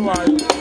Why?